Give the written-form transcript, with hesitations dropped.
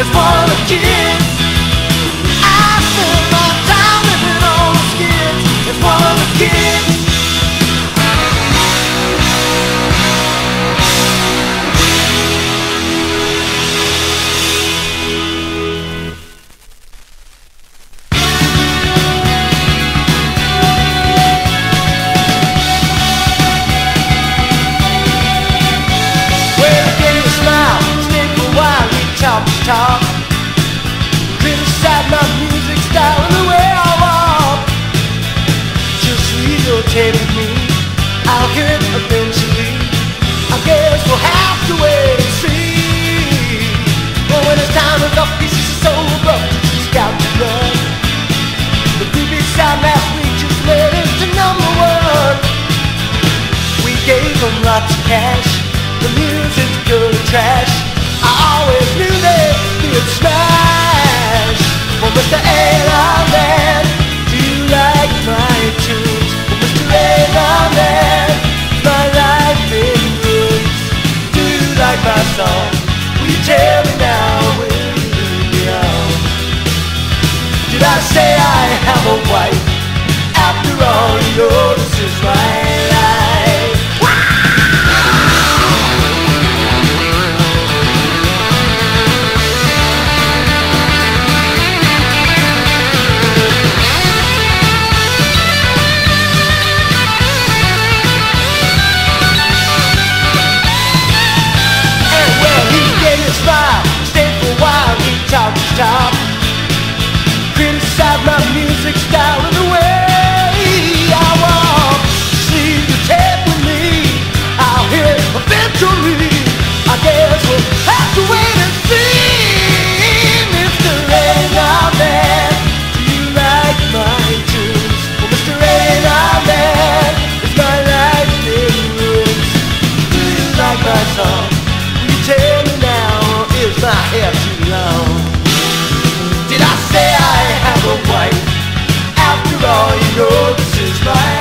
is for the kids. I spend my time living on the skids. It's for the kids. Criticize my music style and the way I walk. Just relocate with me, I'll get it eventually. I guess we'll have to wait and see. But when it's time enough, it's just so rough, you just got to run. The BBC last week just led us to #1. We gave them lots of cash, the music's good and trash. I always knew they'd be a smash. Well, Mr. A&R man, do you like my tunes? Well, Mr. A&R man, my life in ruins. Do you like my song? Will you tell me now, will you be on? Did I say I have a wife? After all, you know this is my life. Criticize my music style and the way I walk. See the tape with me, I'll hear it eventually. I guess we'll have to wait and see. Mr. A&R man, do you like my tunes? Well, Mr. A&R man, is my life in ruins? Do you like my song? Will you tell me now, is my hair too long? Did I say I have a wife? After all, you know this is my